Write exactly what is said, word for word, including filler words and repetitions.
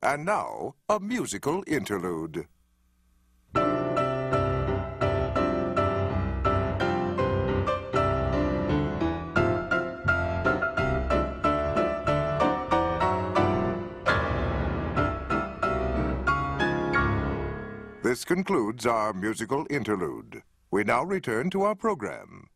And now, a musical interlude. This concludes our musical interlude. We now return to our program.